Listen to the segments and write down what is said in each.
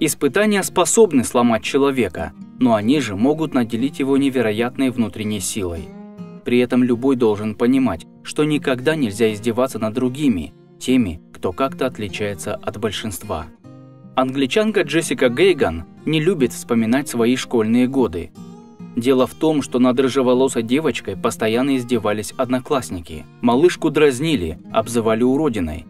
Испытания способны сломать человека, но они же могут наделить его невероятной внутренней силой. При этом любой должен понимать, что никогда нельзя издеваться над другими, теми, кто как-то отличается от большинства. Англичанка Джессика Гейган не любит вспоминать свои школьные годы. Дело в том, что над рыжеволосой девочкой постоянно издевались одноклассники. Малышку дразнили, обзывали уродиной.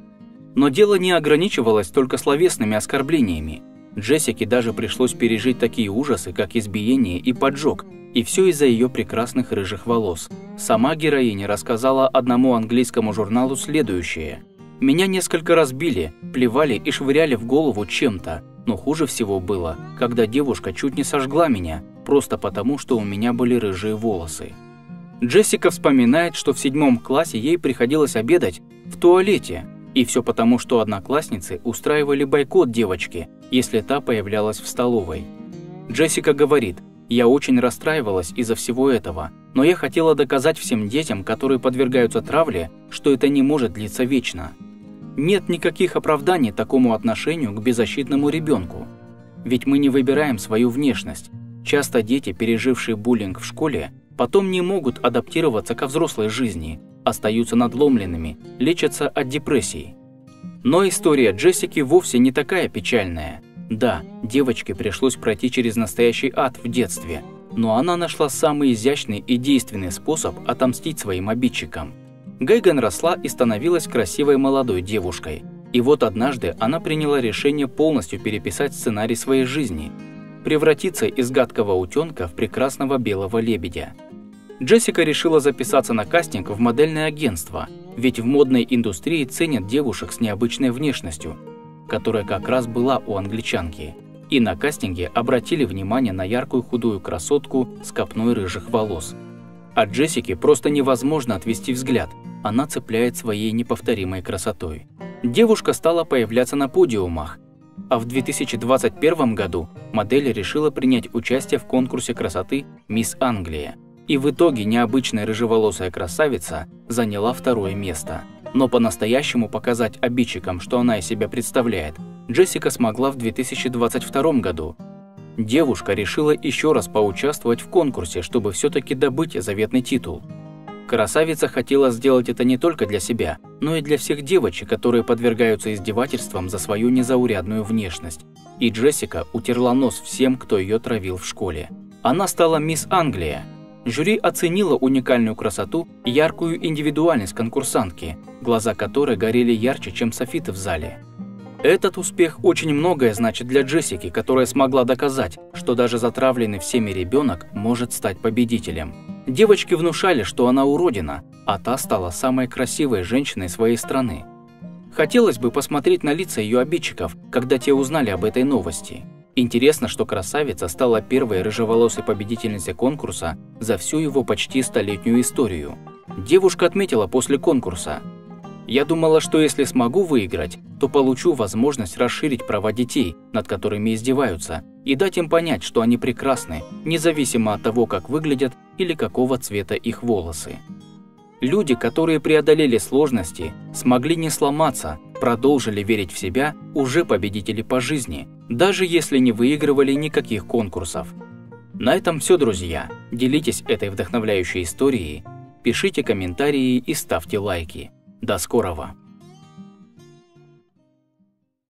Но дело не ограничивалось только словесными оскорблениями. Джессике даже пришлось пережить такие ужасы, как избиение и поджог, и все из-за ее прекрасных рыжих волос. Сама героиня рассказала одному английскому журналу следующее. «Меня несколько раз били, плевали и швыряли в голову чем-то, но хуже всего было, когда девушка чуть не сожгла меня, просто потому, что у меня были рыжие волосы». Джессика вспоминает, что в 7 классе ей приходилось обедать в туалете, и все потому, что одноклассницы устраивали бойкот девочки, если та появлялась в столовой. Джессика говорит: «Я очень расстраивалась из-за всего этого, но я хотела доказать всем детям, которые подвергаются травле, что это не может длиться вечно». Нет никаких оправданий такому отношению к беззащитному ребенку. Ведь мы не выбираем свою внешность. Часто дети, пережившие буллинг в школе, потом не могут адаптироваться ко взрослой жизни, остаются надломленными, лечатся от депрессии. Но история Джессики вовсе не такая печальная. Да, девочке пришлось пройти через настоящий ад в детстве, но она нашла самый изящный и действенный способ отомстить своим обидчикам. Гейган росла и становилась красивой молодой девушкой. И вот однажды она приняла решение полностью переписать сценарий своей жизни, превратиться из гадкого утенка в прекрасного белого лебедя. Джессика решила записаться на кастинг в модельное агентство, ведь в модной индустрии ценят девушек с необычной внешностью, которая как раз была у англичанки. И на кастинге обратили внимание на яркую худую красотку с копной рыжих волос. От Джессики просто невозможно отвести взгляд, она цепляет своей неповторимой красотой. Девушка стала появляться на подиумах, а в 2021 году модель решила принять участие в конкурсе красоты «Мисс Англия». И в итоге необычная рыжеволосая красавица заняла 2-е место. Но по-настоящему показать обидчикам, что она из себя представляет, Джессика смогла в 2022 году. Девушка решила еще раз поучаствовать в конкурсе, чтобы все-таки добыть заветный титул. Красавица хотела сделать это не только для себя, но и для всех девочек, которые подвергаются издевательствам за свою незаурядную внешность. И Джессика утерла нос всем, кто ее травил в школе. Она стала «Мисс Англия». Жюри оценило уникальную красоту и яркую индивидуальность конкурсантки, глаза которой горели ярче, чем софиты в зале. Этот успех очень многое значит для Джессики, которая смогла доказать, что даже затравленный всеми ребенок может стать победителем. Девочки внушали, что она уродина, а та стала самой красивой женщиной своей страны. Хотелось бы посмотреть на лица ее обидчиков, когда те узнали об этой новости. Интересно, что красавица стала первой рыжеволосой победительницей конкурса за всю его почти столетнюю историю. Девушка отметила после конкурса: «Я думала, что если смогу выиграть, то получу возможность расширить права детей, над которыми издеваются, и дать им понять, что они прекрасны, независимо от того, как выглядят или какого цвета их волосы». Люди, которые преодолели сложности, смогли не сломаться, продолжили верить в себя, уже победители по жизни, даже если не выигрывали никаких конкурсов. На этом все, друзья. Делитесь этой вдохновляющей историей, пишите комментарии и ставьте лайки. До скорого!